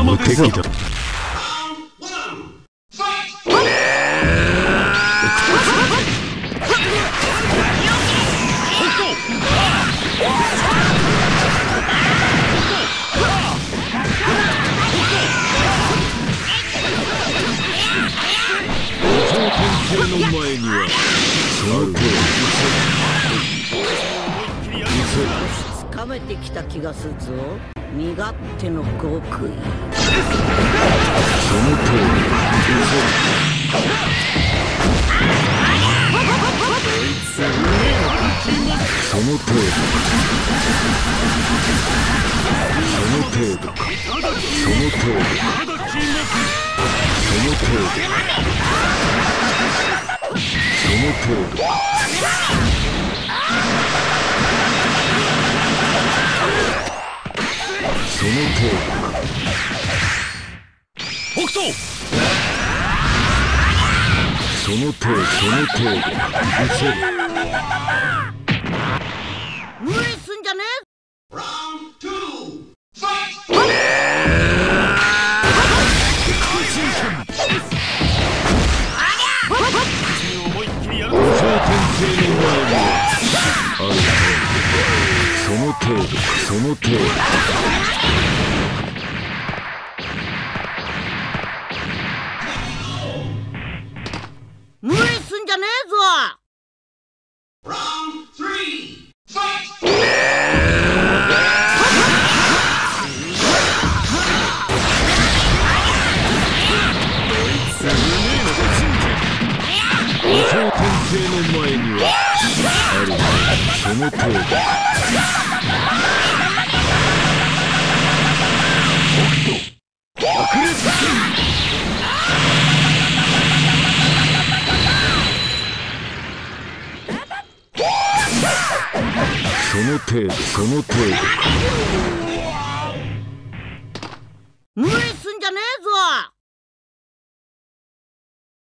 無敵だ。無双天帝の前にはその声を打つ。 食べてきた気がするぞ。身勝手の極意。その程度北斗その程度その程度無理すんじゃねえ。 その程度無理すんじゃねえぞ。無双天帝の前にはあるその程度。 その程度その程度無理すんじゃねえぞ。